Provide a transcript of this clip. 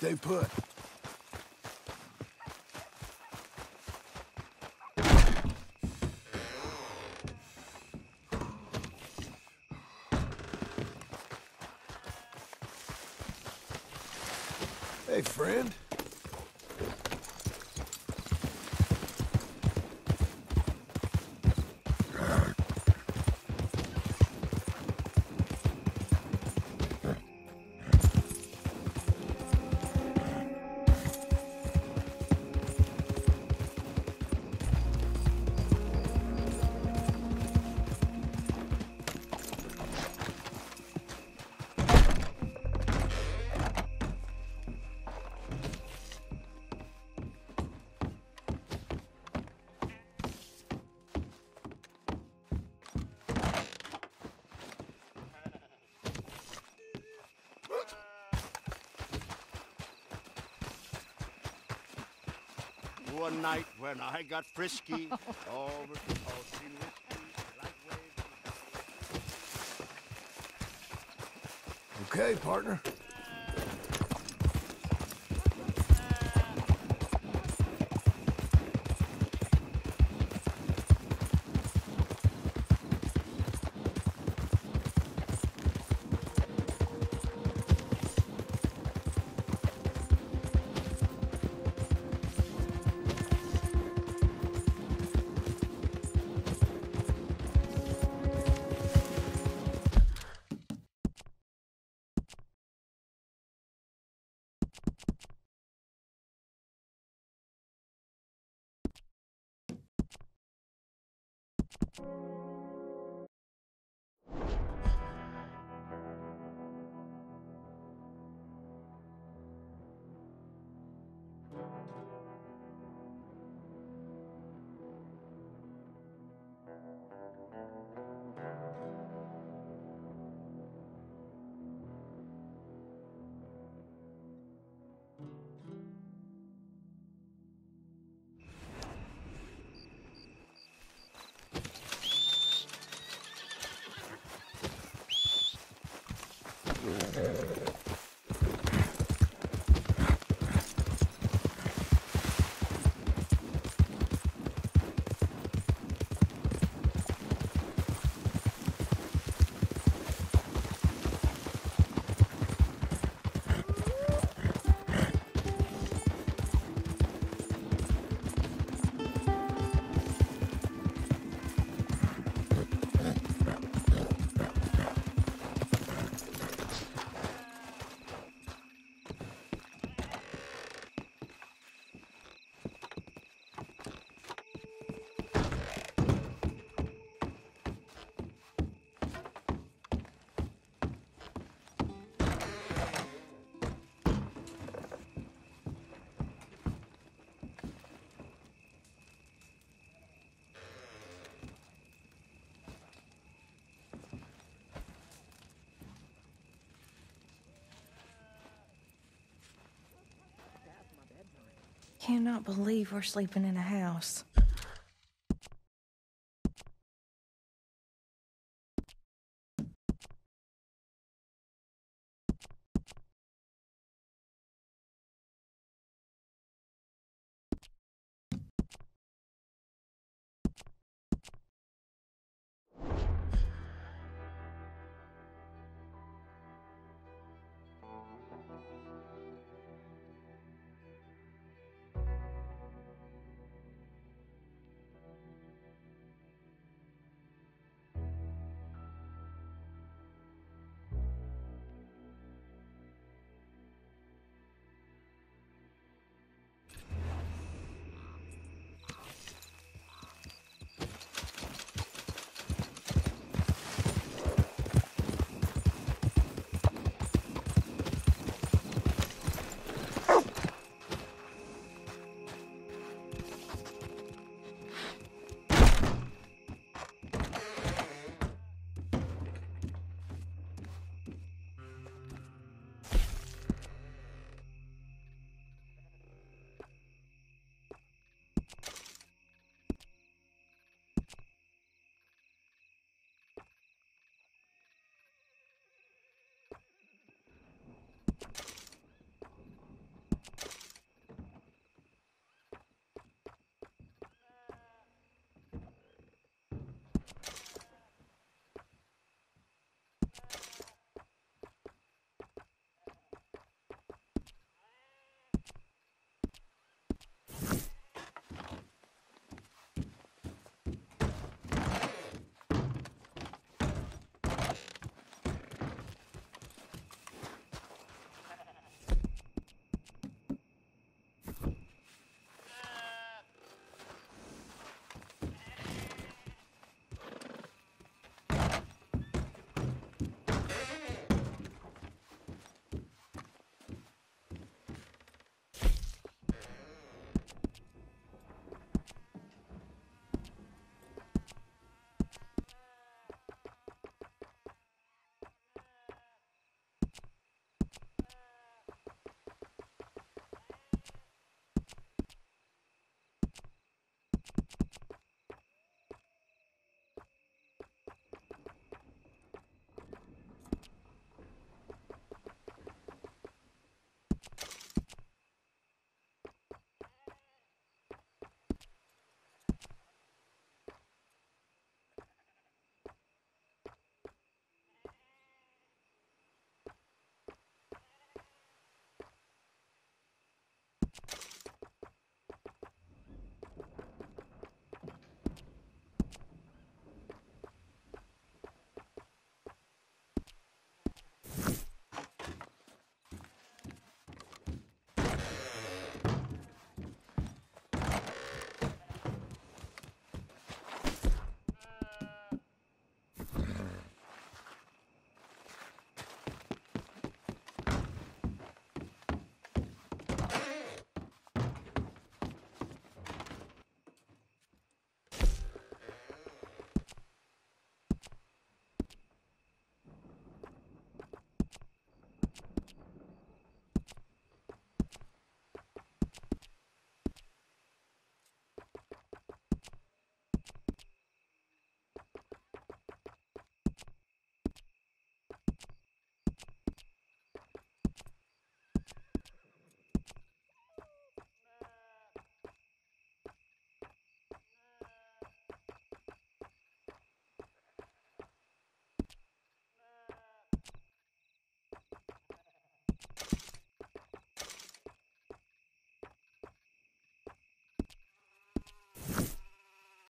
Stay put. Hey, friend. One night when I got frisky, all the lightweight. Okay, partner. I cannot believe we're sleeping in a house.